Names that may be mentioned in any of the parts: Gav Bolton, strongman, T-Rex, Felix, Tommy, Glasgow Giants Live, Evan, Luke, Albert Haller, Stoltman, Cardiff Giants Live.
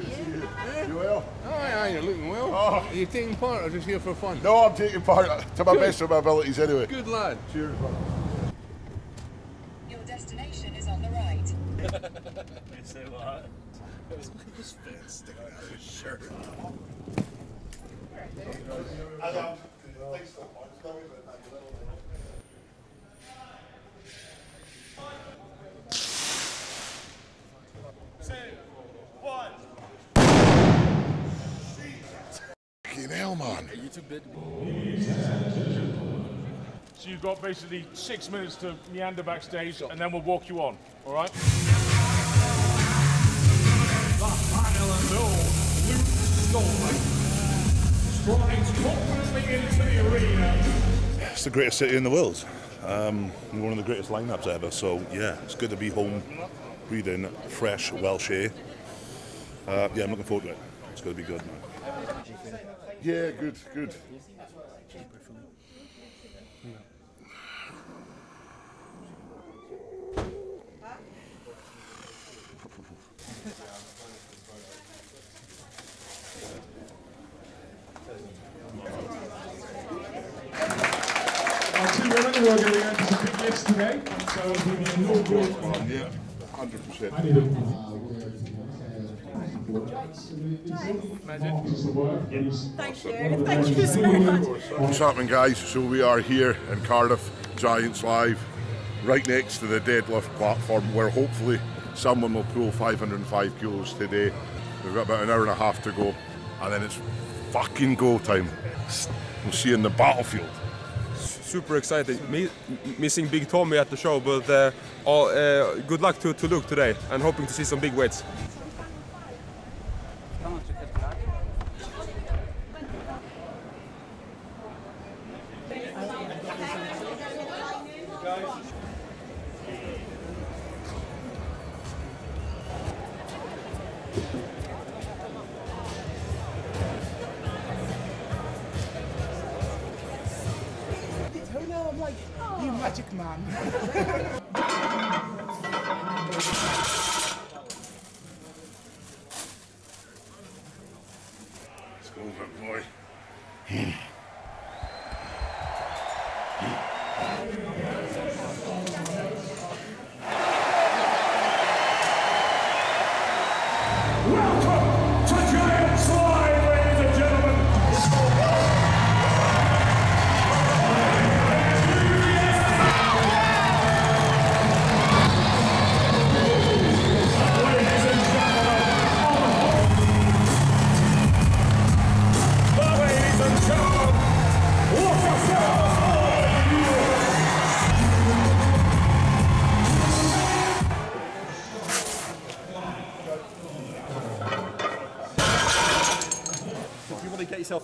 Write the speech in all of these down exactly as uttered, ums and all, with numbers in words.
Good to see you. You well? Oh, yeah, you're looking well. Oh. Are you taking part or just here for fun? No, I'm taking part to my Good. best of my abilities anyway. Good lad. Cheers, man. Your destination is on the right. You say what? It was Michael's fan sticking out of his shirt. I don't think so much. Tell me about that little bit. Two, one. Fucking hell, man. Are you too big? So you've got basically six minutes to meander backstage, and then we'll walk you on, all right? The final and all, Luke Stoltman strides confidently into the arena. It's the greatest city in the world. Um, one of the greatest lineups ever, so yeah, it's good to be home. Breathing fresh Welsh air. Uh, yeah, I'm looking forward to it. It's going to be good, man. Yeah, good, good. Our two women who are going to be going to some big gifts today, and so it'll be the inaugural. one hundred percent. I need a Thank you. Thank you so much. What's happening, guys? So we are here in Cardiff Giants Live, right next to the deadlift platform, where hopefully someone will pull five hundred and five kilos today. We've got about an hour and a half to go, and then it's fucking go time. We'll see you in the battlefield. Super excited, Mi missing Big Tommy at the show, but uh, all, uh, good luck to, to Luke today, and hoping to see some big weights.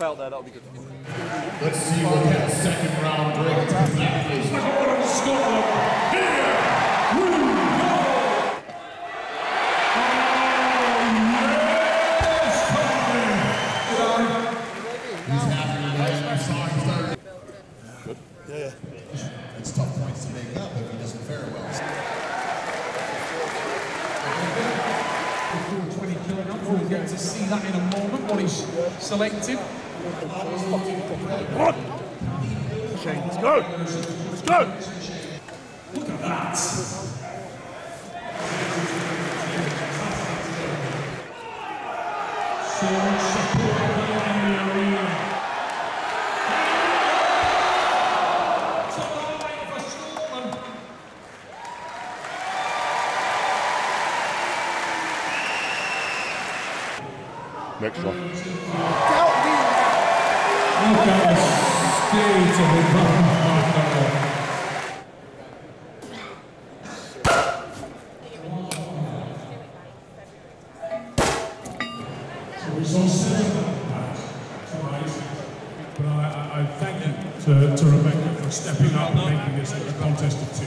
Out there, that'll be good. Let's see what that second round brings. That is the Lord of Scotland. Here we go! Good. Yeah, yeah. It's tough points to make up if he doesn't fare well. twenty kilogram, we'll get to see that in a moment when he's selected. What? Let's go! Let's go! Look at that! So much support in the arena. Top of the line for Stoltman. Next one. Look at the state of the government. So it's all set up tonight. But I, I thank you to, to Rebecca for stepping up and making this a contest of two.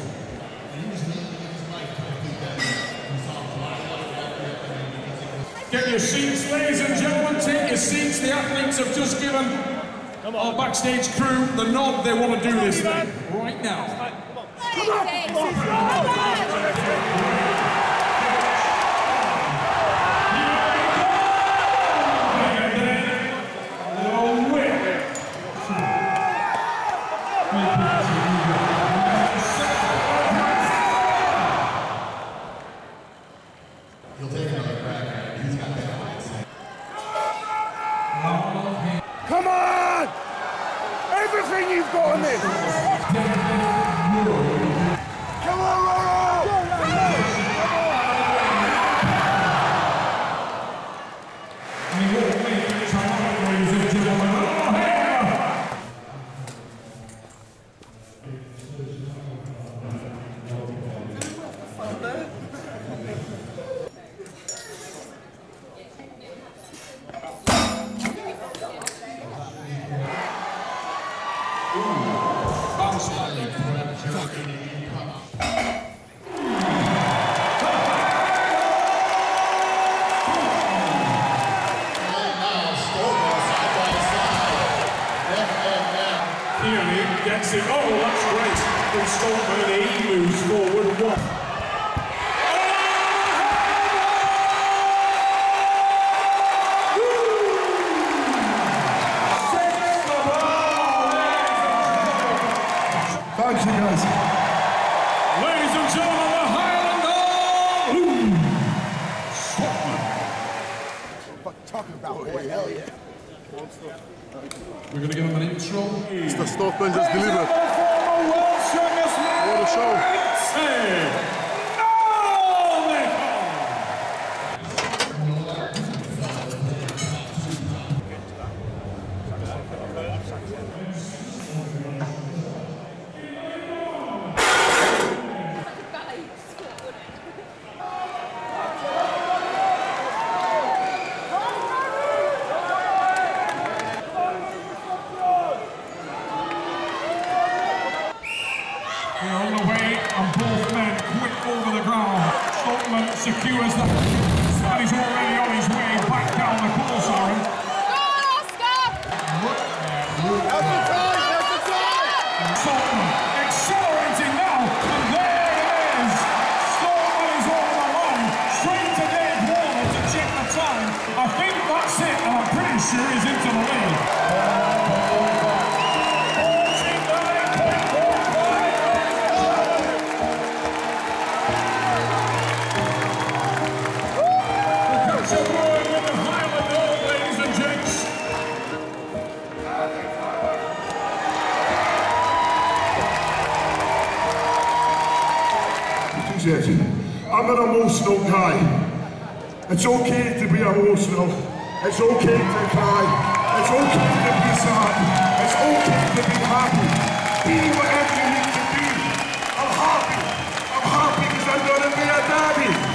Get your seats, ladies and gentlemen, take your seats. The athletes have just given our backstage crew the nod. They want to do this thing right now. Come on. Come on. Come on. Come on. Come on. It's okay to be emotional, it's okay to cry, it's okay to be sad, it's okay to be happy. Be whatever you need to be. I'm happy, I'm happy because I'm going to be a daddy.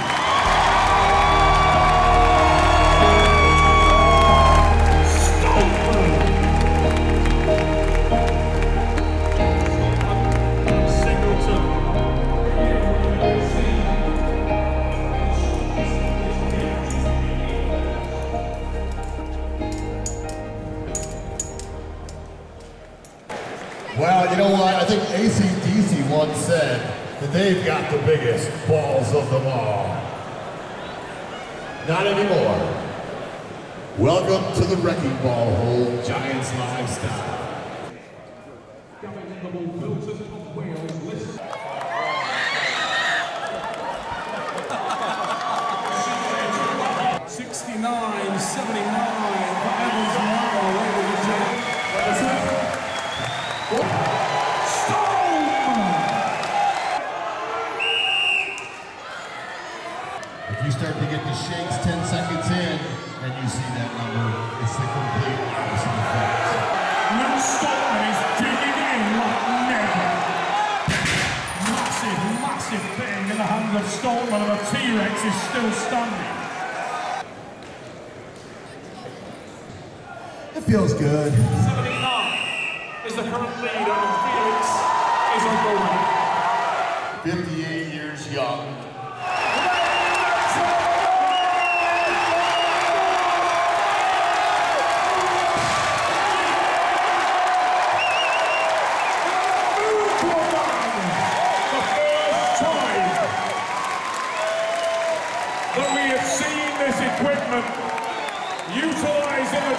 Well, you know what, I think A C D C once said that they've got the biggest balls of them all. Not anymore. Welcome to the wrecking ball hole, Giants Live style. sixty-nine seventy-nine, if you start to get the shakes ten seconds in, and you see that number, it's the complete opposite effect. Luke Stoltman is digging in like never. Massive, massive bang in the hand of Stoltman, and the T-Rex is still standing. It feels good. seventy-nine is the current lead over Felix, is on goal. fifty-eight years young. Utilizing the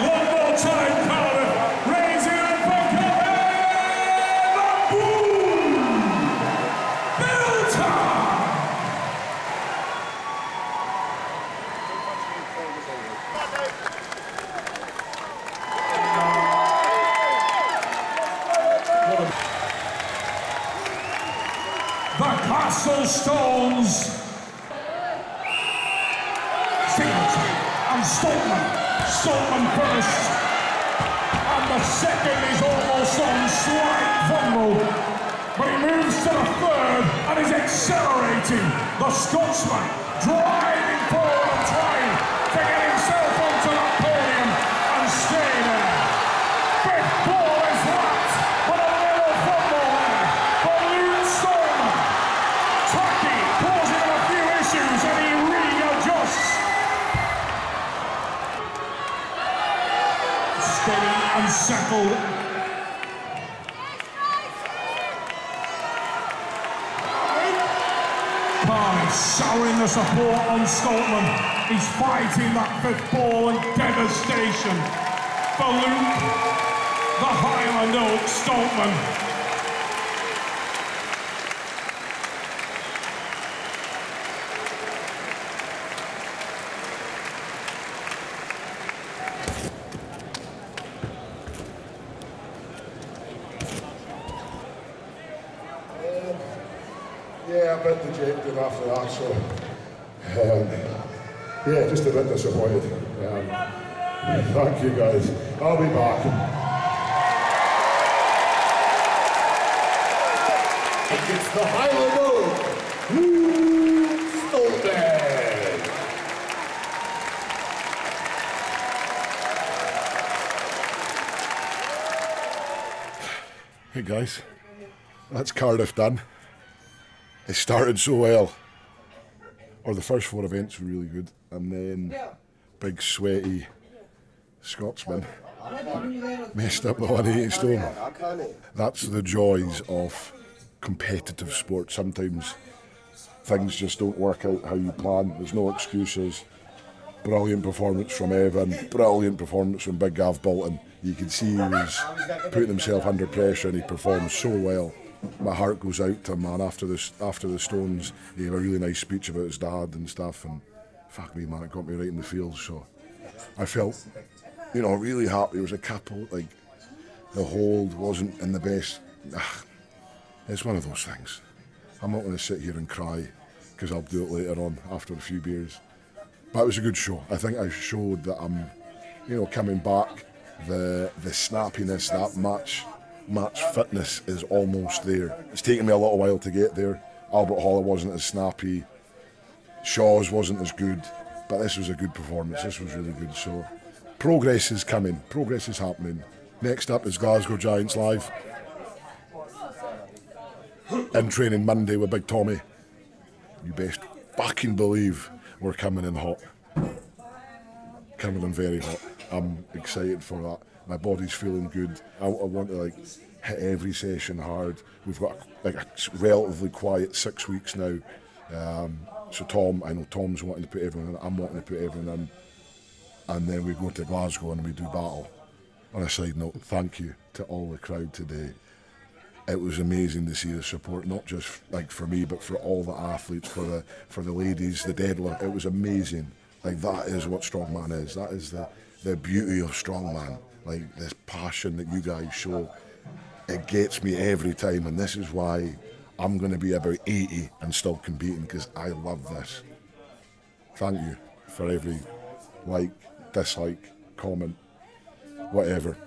one more time, Cardiff, raise it up for Cardiff! Boom! Build time! Castle Stones. Singleton and Stoltman. Stoltman first. And the second is almost on. Slight fumble. but he moves to the third and is accelerating. The Scotsman driving forward, trying to get himself onto that podium and stay there. Big ball is that, but a little fumble there for Luke Stoltman. Tacky causing him a few issues and he readjusts. Steady and settled. Showering the support on Stoltman. He's fighting that fifth ball and devastation. For Luke, the Highland Oak Stoltman. Yeah, I bet the Jake did after that, so um, yeah, just a bit disappointed. Um, thank you guys. I'll be back. And it's the Highland Oak, Luke Stoltman. Hey guys, that's Cardiff done. It started so well, or the first four events were really good, and then big sweaty Scotsman messed up the one eighty-eight stone. That's the joys of competitive sport. Sometimes things just don't work out how you plan, there's no excuses. Brilliant performance from Evan, brilliant performance from big Gav Bolton. You can see he was putting himself under pressure and he performed so well. My heart goes out to him, man. After the after the Stones, he had a really nice speech about his dad and stuff, and fuck me, man, it got me right in the feels. So I felt, you know, really happy. There was a couple, like the hold wasn't in the best. Ugh. It's one of those things. I'm not going to sit here and cry because I'll do it later on after a few beers. But it was a good show. I think I showed that I'm, you know, coming back. The the snappiness, that match. Match fitness is almost there. It's taken me a little while to get there. Albert Haller wasn't as snappy. Shaw's wasn't as good. But this was a good performance. This was really good. So progress is coming. Progress is happening. Next up is Glasgow Giants Live. In training Monday with Big Tommy. You best fucking believe we're coming in hot. Coming in very hot. I'm excited for that. My body's feeling good. I, I want to like hit every session hard. We've got like a relatively quiet six weeks now. Um, so Tom, I know Tom's wanting to put everyone in. I'm wanting to put everyone in. And then we go to Glasgow and we do battle. On a side note, thank you to all the crowd today. It was amazing to see the support, not just like for me, but for all the athletes, for the for the ladies, the deadlift. It was amazing. Like that is what strongman is. That is the the beauty of strongman. Like this passion that you guys show, it gets me every time, and this is why I'm going to be about eighty and still competing, because I love this. Thank you for every like, dislike, comment, whatever.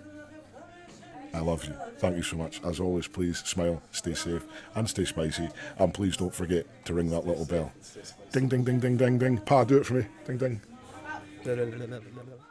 I love you. Thank you so much. As always, please smile, stay safe, and stay spicy, and please don't forget to ring that little bell. Ding, ding, ding, ding, ding, ding. Pa, do it for me. Ding, ding.